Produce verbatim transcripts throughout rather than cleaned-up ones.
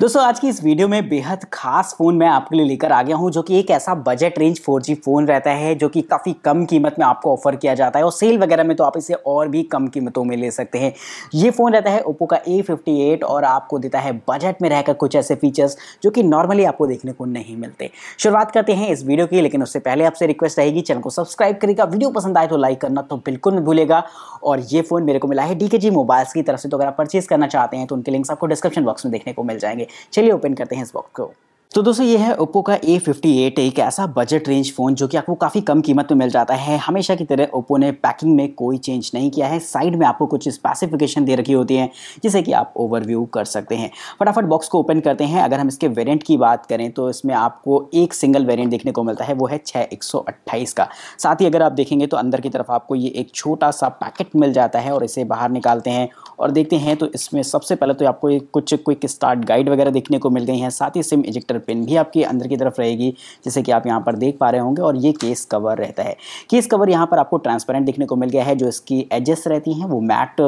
दोस्तों आज की इस वीडियो में बेहद खास फ़ोन मैं आपके लिए लेकर आ गया हूं, जो कि एक ऐसा budget range four G phone रहता है जो कि काफ़ी कम कीमत में आपको ऑफर किया जाता है और सेल वगैरह में तो आप इसे और भी कम कीमतों में ले सकते हैं। ये फ़ोन रहता है Oppo का ए फिफ्टी एट और आपको देता है बजट में रहकर कुछ ऐसे फीचर्स जो कि नॉर्मली आपको देखने को नहीं मिलते। शुरुआत करते हैं इस वीडियो की, लेकिन उससे पहले आपसे रिक्वेस्ट रहेगी चैनल को सब्सक्राइब करेगा, वीडियो पसंद आए तो लाइक करना तो बिल्कुल नहीं भूलेगा। और ये फ़ोन मेरे को मिला है डीके जी मोबाइल्स की तरफ से, तो अगर आप परचेज़ करना चाहते हैं तो उनके लिंक्स आपको डिस्क्रिप्शन बॉक्स में देखने को मिल जाएंगे। चलिए ओपन करते हैं इस बॉक्स को। तो दोस्तों ये है Oppo का ए फिफ्टी एट, एक ऐसा बजट रेंज फ़ोन जो कि आपको काफ़ी कम कीमत में मिल जाता है। हमेशा की तरह Oppo ने पैकिंग में कोई चेंज नहीं किया है, साइड में आपको कुछ स्पेसिफिकेशन दे रखी होती हैं जिसे कि आप ओवरव्यू कर सकते हैं। फटाफट बॉक्स को ओपन करते हैं। अगर हम इसके वेरिएंट की बात करें तो इसमें आपको एक सिंगल वेरिएंट देखने को मिलता है, वो है छः एक सौ अट्ठाईस का। साथ ही अगर आप देखेंगे तो अंदर की तरफ आपको ये एक छोटा सा पैकेट मिल जाता है और इसे बाहर निकालते हैं और देखते हैं तो इसमें सबसे पहले तो आपको कुछ क्विक स्टार्ट गाइड वगैरह देखने को मिल गई हैं। साथ ही सिम इजेक्टर पिन भी आपके अंदर की तरफ रहेगी जैसे कि आप यहां पर देख पा रहे होंगे, और ये केस कवर रहता है। केस कवर यहां पर आपको ट्रांसपेरेंट देखने को मिल गया है, जो इसकी एजेस रहती हैं वो मैट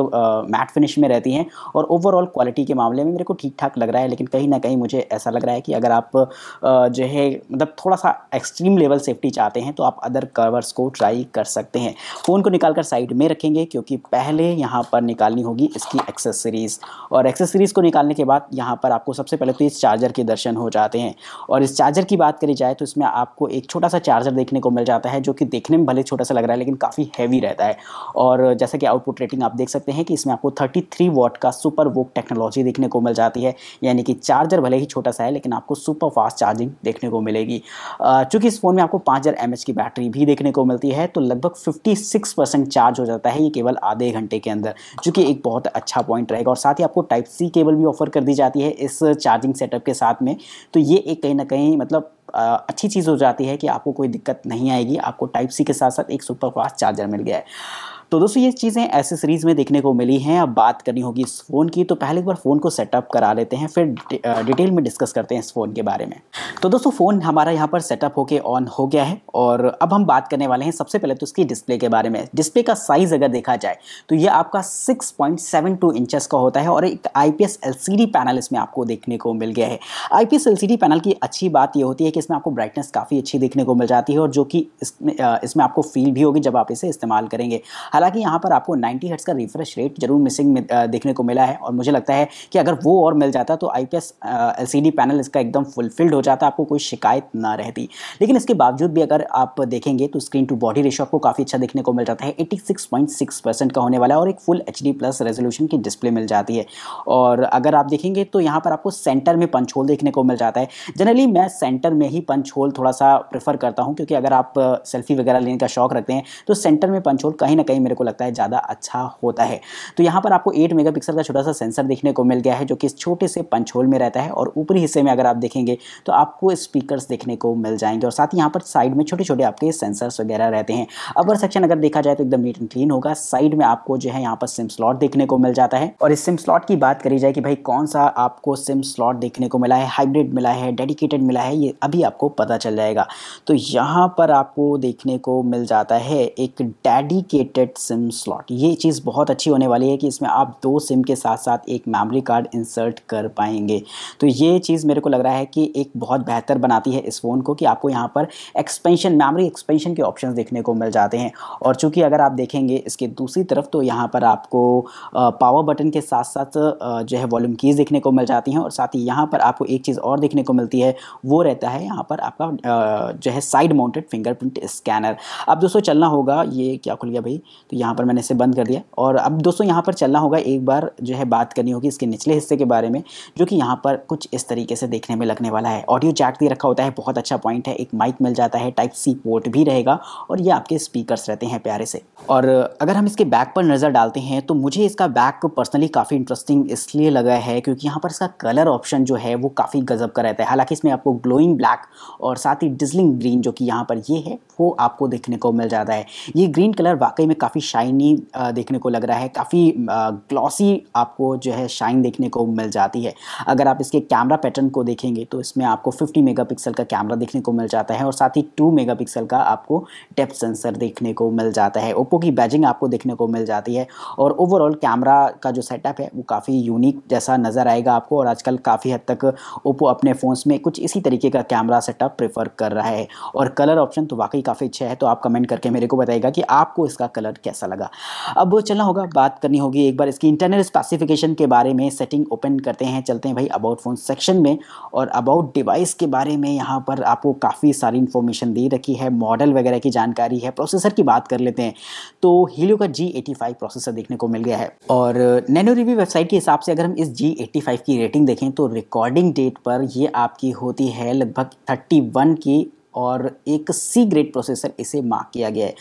मैट फिनिश में रहती हैं। और ओवरऑल क्वालिटी के मामले में मेरे को ठीक ठाक लग रहा है, लेकिन कहीं ना कहीं मुझे ऐसा लग रहा है कि अगर आप जो है मतलब थोड़ा सा एक्सट्रीम लेवल सेफ्टी चाहते हैं तो आप अदर कवर्स को ट्राई कर सकते हैं। फ़ोन को निकाल कर साइड में रखेंगे क्योंकि पहले यहाँ पर निकालनी होगी इसकी एक्सेसरीज़, और एक्सेसरीज़ को निकालने के बाद यहाँ पर आपको सबसे पहले तो इस चार्जर के दर्शन हो जाते हैं। और इस चार्जर की बात करी जाए तो इसमें आपको एक छोटा सा चार्जर देखने को मिल जाता है जो कि देखने में भले छोटा सा लग रहा है लेकिन काफ़ी हैवी रहता है। और जैसा कि आउटपुट रेटिंग आप देख सकते हैं कि इसमें आपको तैंतीस वॉट का सुपर वोक टेक्नोलॉजी देखने को मिल जाती है, यानी कि चार्जर भले ही छोटा सा है लेकिन आपको सुपर फास्ट चार्जिंग देखने को मिलेगी। चूँकि इस फ़ोन में आपको पाँच हज़ार एम एच की बैटरी भी देखने को मिलती है, तो लगभग फिफ्टी सिक्स परसेंट चार्ज हो जाता है ये केवल आधे घंटे के अंदर, जो कि एक बहुत अच्छा पॉइंट रहेगा। और साथ ही आपको टाइप सी केबल भी ऑफर कर दी जाती है इस चार्जिंग सेटअप के साथ में, तो ये एक कहीं ना कहीं मतलब आ, अच्छी चीज़ हो जाती है कि आपको कोई दिक्कत नहीं आएगी, आपको टाइप सी के साथ साथ एक सुपर फास्ट चार्जर मिल गया है। तो दोस्तों ये चीज़ें एसेसरीज़ में देखने को मिली हैं। अब बात करनी होगी इस फ़ोन की, तो पहले एक बार फ़ोन को सेटअप करा लेते हैं फिर डिटेल में डिस्कस करते हैं इस फ़ोन के बारे में। तो दोस्तों फ़ोन हमारा यहाँ पर सेटअप होके ऑन हो गया है और अब हम बात करने वाले हैं सबसे पहले तो इसकी डिस्प्ले के बारे में। डिस्प्ले का साइज़ अगर देखा जाए तो ये आपका six point seven two inches का होता है और एक I P S L C D panel इसमें आपको देखने को मिल गया है। I P S L C D panel की अच्छी बात यह होती है कि इसमें आपको ब्राइटनेस काफ़ी अच्छी देखने को मिल जाती है, और जो कि इसमें इसमें आपको फील भी होगी जब आप इसे इस्तेमाल करेंगे। हालांकि यहाँ पर आपको नब्बे हर्ट्ज़ का रिफ्रेश रेट जरूर मिसिंग देखने को मिला है, और मुझे लगता है कि अगर वो और मिल जाता तो आईपीएस एलसीडी पैनल इसका एकदम फुलफिल्ड हो जाता, आपको कोई शिकायत ना रहती। लेकिन इसके बावजूद भी अगर आप देखेंगे तो स्क्रीन टू बॉडी रेशो आपको काफ़ी अच्छा देखने को मिल जाता है, छियासी पॉइंट सिक्स परसेंट का होने वाला है और एक full H D plus resolution की डिस्प्ले मिल जाती है। और अगर आप देखेंगे तो यहाँ पर आपको सेंटर में पंच होल देखने को मिल जाता है। जनरली मैं सेंटर में ही पंच होल थोड़ा सा प्रेफर करता हूँ, क्योंकि अगर आप सेल्फी वगैरह लेने का शौक रखते हैं तो सेंटर में पंच होल कहीं ना कहीं मेरे को लगता है ज़्यादा अच्छा होता है। तो यहाँ पर आपको आठ मेगापिक्सल का छोटा सा सेंसर देखने को मिल गया है जो कि इस छोटे से पंच होल में रहता है, और ऊपरी हिस्से में अगर आप देखेंगे तो आपको स्पीकर्स देखने को मिल जाएंगे। और साथ ही यहाँ पर साइड में छोटे छोटे आपके सेंसर्स वगैरह रहते हैं। अपर सेक्शन अगर देखा जाए तो एकदम नीट एंड क्लीन होगा। साइड में आपको जो है यहाँ पर सिम स्लॉट देखने को मिल जाता है, और इस सिम स्लॉट की बात करी जाए कि भाई कौन सा आपको सिम स्लॉट देखने को मिला है, हाइब्रिड मिला है, डेडिकेटेड मिला है, ये अभी आपको पता चल जाएगा। तो यहाँ पर आपको देखने को मिल जाता है एक डेडिकेटेड सिम स्लॉट। ये चीज़ बहुत अच्छी होने वाली है कि इसमें आप दो सिम के साथ साथ एक मेमोरी कार्ड इंसर्ट कर पाएंगे। तो ये चीज़ मेरे को लग रहा है कि एक बहुत बेहतर बनाती है इस फ़ोन को कि आपको यहाँ पर एक्सपेंशन मेमोरी एक्सपेंशन के ऑप्शंस देखने को मिल जाते हैं। और चूँकि अगर आप देखेंगे इसके दूसरी तरफ तो यहाँ पर आपको पावर बटन के साथ साथ जो है वॉल्यूम कीज़ देखने को मिल जाती हैं, और साथ ही यहाँ पर आपको एक चीज़ और देखने को मिलती है, वो रहता है यहाँ पर आपका जो है साइड माउंटेड फिंगरप्रिंट स्कैनर। अब दोस्तों चलना होगा, ये क्या खुल गया भाई, तो यहाँ पर मैंने इसे बंद कर दिया। और अब दोस्तों यहाँ पर चलना होगा, एक बार जो है बात करनी होगी इसके निचले हिस्से के बारे में, जो कि यहाँ पर कुछ इस तरीके से देखने में लगने वाला है। ऑडियो जैक दे रखा होता है, बहुत अच्छा पॉइंट है। एक माइक मिल जाता है, टाइप सी पोर्ट भी रहेगा, और ये आपके स्पीकर्स रहते हैं प्यारे से। और अगर हम इसके बैक पर नज़र डालते हैं तो मुझे इसका बैक पर्सनली काफ़ी इंटरेस्टिंग इसलिए लगा है क्योंकि यहाँ पर इसका कलर ऑप्शन जो है वो काफ़ी गजब का रहता है। हालाँकि इसमें आपको ग्लोइंग ब्लैक और साथ ही डिजलिंग ग्रीन जो कि यहाँ पर ये है वो आपको देखने को मिल जाता है। ये ग्रीन कलर वाकई में काफ़ी शाइनी देखने को लग रहा है, काफ़ी ग्लॉसी आपको जो है शाइन देखने को मिल जाती है। अगर आप इसके कैमरा पैटर्न को देखेंगे तो इसमें आपको फिफ्टी मेगा पिक्सल का कैमरा देखने को मिल जाता है और साथ ही टू मेगा पिक्सल का आपको डेप्थ सेंसर देखने को मिल जाता है। ओप्पो की बैजिंग आपको देखने को मिल जाती है और ओवरऑल कैमरा का जो सेटअप है वो काफ़ी यूनिक जैसा नज़र आएगा आपको। और आजकल काफ़ी हद तक ओप्पो अपने फ़ोन्स में कुछ इसी तरीके का कैमरा सेटअप प्रेफर कर रहा है। और कलर ऑप्शन तो वाकई काफ़ी अच्छा है, तो आप कमेंट करके मेरे को बताइएगा कि आपको इसका कलर कैसा लगा। अब चलना होगा, बात करनी होगी एक बार इसकी इंटरनल स्पेसिफिकेशन के बारे में। सेटिंग ओपन करते हैं, चलते हैं भाई अबाउट फ़ोन सेक्शन में। और अबाउट डिवाइस के बारे में यहाँ पर आपको काफ़ी सारी इन्फॉर्मेशन दी रखी है, मॉडल वगैरह की जानकारी है। प्रोसेसर की बात कर लेते हैं तो हीलियो का जी एटी फाइव प्रोसेसर देखने को मिल गया है। और नैनो रिव्यू वेबसाइट के हिसाब से अगर हम इस जी एटी फाइव की रेटिंग देखें तो रिकॉर्डिंग डेट पर ये आपकी होती है लगभग इकतीस की और एक सी ग्रेड प्रोसेसर इसे मार्क किया गया है।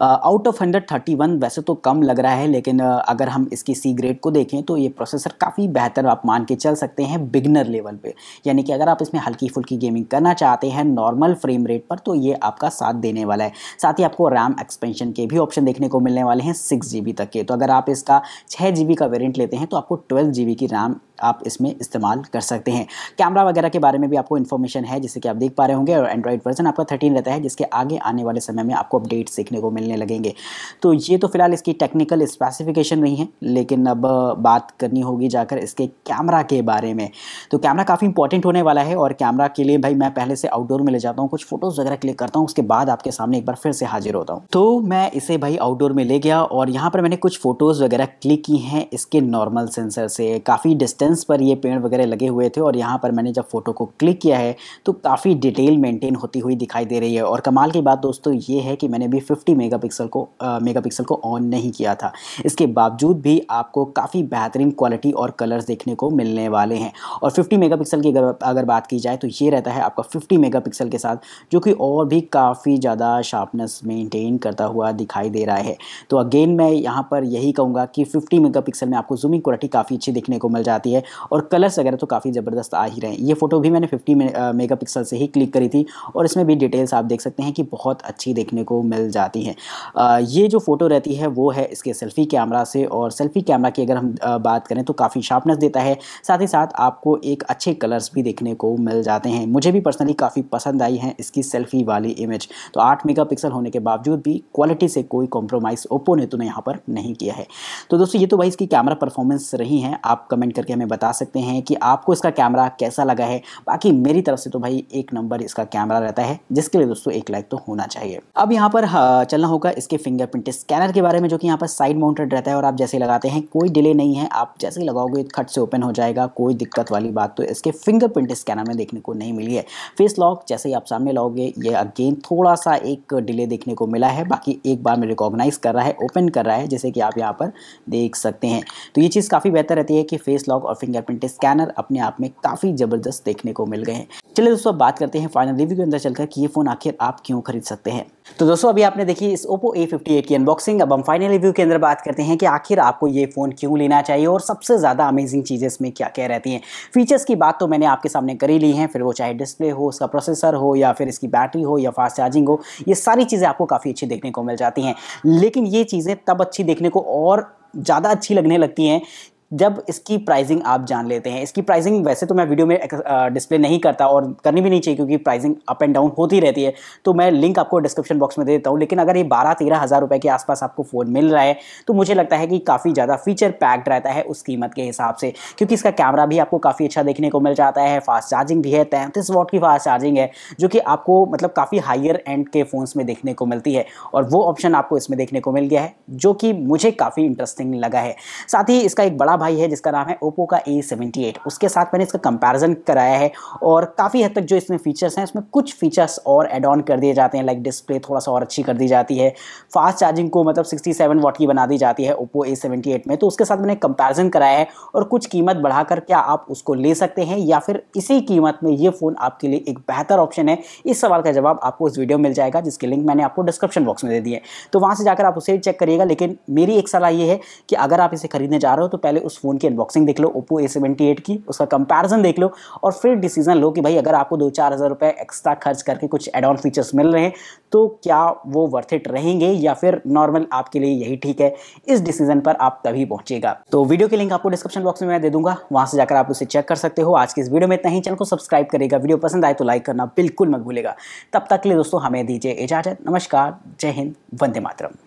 आउट ऑफ एक सौ इकतीस वैसे तो कम लग रहा है, लेकिन uh, अगर हम इसकी सी ग्रेड को देखें तो ये प्रोसेसर काफ़ी बेहतर आप मान के चल सकते हैं बिगनर लेवल पे। यानी कि अगर आप इसमें हल्की फुल्की गेमिंग करना चाहते हैं नॉर्मल फ्रेम रेट पर तो ये आपका साथ देने वाला है। साथ ही आपको रैम एक्सपेंशन के भी ऑप्शन देखने को मिलने वाले हैं सिक्स जी बी तक के। तो अगर आप इसका छः जी बी का वेरियंट लेते हैं तो आपको ट्वेल्व जी बी की रैम आप इसमें इस्तेमाल कर सकते हैं। कैमरा वगैरह के बारे में भी आपको इन्फॉर्मेशन है जैसे कि आप देख पा रहे होंगे। और एंड्रॉइड वर्जन आपका थर्टीन रहता है, जिसके आगे आने वाले समय में आपको अपडेट्स देखने को मिलने लगेंगे। तो ये तो फिलहाल इसकी टेक्निकल स्पेसिफिकेशन नहीं है, लेकिन अब बात करनी होगी जाकर इसके कैमरा के बारे में। तो कैमरा काफ़ी इंपॉर्टेंट होने वाला है और कैमरा के लिए भाई मैं पहले से आउटडोर में ले जाता हूँ, कुछ फोटोज़ वगैरह क्लिक करता हूँ, उसके बाद आपके सामने एक बार फिर से हाजिर होता हूँ। तो मैं इसे भाई आउटडोर में ले गया और यहाँ पर मैंने कुछ फ़ोटोज़ वगैरह क्लिक की हैं इसके नॉर्मल सेंसर से। काफ़ी डिस्टेंस पर ये पेड़ वगैरह लगे हुए थे और यहाँ पर मैंने जब फोटो को क्लिक किया है तो काफ़ी डिटेल मेंटेन होती हुई दिखाई दे रही है। और कमाल की बात दोस्तों ये है कि मैंने भी फिफ्टी मेगापिक्सल को मेगापिक्सल को ऑन नहीं किया था, इसके बावजूद भी आपको काफ़ी बेहतरीन क्वालिटी और कलर्स देखने को मिलने वाले हैं। और फिफ्टी मेगापिक्सल की अगर बात की जाए तो ये रहता है आपका फिफ्टी मेगापिक्सल के साथ, जो कि और भी काफ़ी ज़्यादा शार्पनेस मेनटेन करता हुआ दिखाई दे रहा है। तो अगेन मैं यहाँ पर यही कहूँगा कि फिफ्टी मेगापिक्सल में आपको जूमिंग क्वालिटी काफ़ी अच्छी देखने को मिल जाती है और कलर्स वगैरह तो काफ़ी ज़बरदस्त आ ही रहे हैं। ये फ़ोटो भी मैंने फिफ्टी मेगापिक्सल से ही क्लिक करी थी और इसमें भी डिटेल्स आप देख सकते हैं कि बहुत अच्छी देखने को मिल जाती हैं। ये जो फ़ोटो रहती है वो है इसके सेल्फ़ी कैमरा से। और सेल्फ़ी कैमरा की अगर हम बात करें तो काफ़ी शार्पनेस देता है, साथ ही साथ आपको एक अच्छे कलर्स भी देखने को मिल जाते हैं। मुझे भी पर्सनली काफ़ी पसंद आई है इसकी सेल्फ़ी वाली इमेज। तो आठ मेगा पिक्सल होने के बावजूद भी क्वालिटी से कोई कॉम्प्रोमाइज़ ओप्पो ने तो यहाँ पर नहीं किया है। तो दोस्तों ये तो भाई इसकी कैमरा परफॉर्मेंस रही है। आप कमेंट करके हमें बता सकते हैं कि आपको इसका कैमरा कैसा लगा है। बाकी मेरी तरफ से तो भाई एक नंबर इसका कैमरा रहता है, जिसके लिए दोस्तों एक लाइक तो होना चाहिए। अब यहाँ पर चलना होगा इसके फिंगरप्रिंट स्कैनर के बारे में, जो कि यहाँ पर साइड माउंटेड रहता है और आप जैसे लगाते हैं कोई डिले नहीं है, आप जैसे ही लगाओगे खट से ओपन हो जाएगा। कोई दिक्कत वाली बात तो इसके फिंगरप्रिंट स्कैनर में देखने को नहीं मिली है। फेस लॉक जैसे ही आप सामने लाओगे ये अगेन थोड़ा सा एक डिले देखने को मिला है, बाकी एक बार में रिकॉग्नाइज कर रहा है, ओपन कर रहा है, जैसे कि आप यहाँ पर देख सकते हैं। तो ये चीज़ काफ़ी बेहतर रहती है कि फेस लॉक और फिंगरप्रिंट स्कैनर अपने आप में काफ़ी ज़बरदस्त देखने को मिल गए हैं। चलिए दोस्तों बात करते हैं फाइनल रिव्यू के अंदर चलकर कि ये फ़ोन आखिर आप क्यों खरीद सकते हैं। तो दोस्तों अभी आपने देखी इस Oppo ए फिफ्टी एट की अनबॉक्सिंग। अब हम फाइनल रिव्यू के अंदर बात करते हैं कि आखिर आपको ये फ़ोन क्यों लेना चाहिए और सबसे ज़्यादा अमेजिंग चीज़ें इसमें क्या क्या रहती हैं। फीचर्स की बात तो मैंने आपके सामने करी ली है, फिर वो चाहे डिस्प्ले हो, उसका प्रोसेसर हो, या फिर इसकी बैटरी हो, या फास्ट चार्जिंग हो, ये सारी चीज़ें आपको काफ़ी अच्छी देखने को मिल जाती हैं। लेकिन ये चीज़ें तब अच्छी देखने को और ज़्यादा अच्छी लगने लगती हैं जब इसकी प्राइसिंग आप जान लेते हैं। इसकी प्राइसिंग वैसे तो मैं वीडियो में डिस्प्ले नहीं करता और करनी भी नहीं चाहिए, क्योंकि प्राइसिंग अप एंड डाउन होती रहती है। तो मैं लिंक आपको डिस्क्रिप्शन बॉक्स में दे देता हूँ। लेकिन अगर ये बारह तेरह हज़ार रुपये के आसपास आपको फ़ोन मिल रहा है तो मुझे लगता है कि काफ़ी ज़्यादा फीचर पैक्ड रहता है उस कीमत के हिसाब से, क्योंकि इसका कैमरा भी आपको काफ़ी अच्छा देखने को मिल जाता है। फास्ट चार्जिंग भी है, तैंतीस वाट की फास्ट चार्जिंग है, जो कि आपको मतलब काफ़ी हायर एंड के फ़ोन्स में देखने को मिलती है और वो ऑप्शन आपको इसमें देखने को मिल गया है, जो कि मुझे काफ़ी इंटरेस्टिंग लगा है। साथ ही इसका एक बड़ा भाई है जिसका नाम है Oppo का ए सेवेंटी एट। उसके साथ मैंने इसका कंपैरिजन कराया है और काफ़ी हद तक जो इसमें फीचर्स हैं उसमें कुछ फीचर्स और ऐड ऑन कर दिए जाते हैं, लाइक डिस्प्ले थोड़ा सा और अच्छी कर दी जाती है, फास्ट चार्जिंग को मतलब सड़सठ वाट की बना दी जाती है Oppo ए सेवेंटी एट में। तो उसके साथ मैंने कंपैरिजन कराया है और कुछ कीमत बढ़ाकर क्या आप उसको ले सकते हैं या फिर इसी कीमत में ये फ़ोन आपके लिए एक बेहतर ऑप्शन है, इस सवाल का जवाब आपको उस वीडियो मिल जाएगा, जिसकी लिंक मैंने आपको डिस्क्रिप्शन बॉक्स में दे दी है। तो वहाँ से जाकर आप उसे चेक करिएगा। लेकिन मेरी एक सलाह ये है कि अगर आप इसे खरीदने जा रहे हो तो पहले उस उस फोन की अनबॉक्सिंग देख लो ओप्पो ए अठहत्तर की, उसका कंपैरिजन देख लो और फिर डिसीजन लो कि भाई अगर आपको दो चार हज़ार रुपये एक्स्ट्रा खर्च करके कुछ एड ऑन फीचर्स मिल रहे हैं तो क्या वो वर्थ इट रहेंगे या फिर नॉर्मल आपके लिए यही ठीक है। इस डिसीजन पर आप तभी पहुंचेगा। तो वीडियो की लिंक आपको डिस्क्रिप्शन बॉक्स में मैं दे दूंगा, वहाँ से जाकर आप उसे चेक कर सकते हो। आज की इस वीडियो में इतना ही, चैनल को सब्सक्राइब करेगा, वीडियो पसंद आए तो लाइक करना बिल्कुल मत भूलेगा। तब तक के लिए दोस्तों हमें दीजिए इजाजत। नमस्कार, जय हिंद, वंदे मातरम।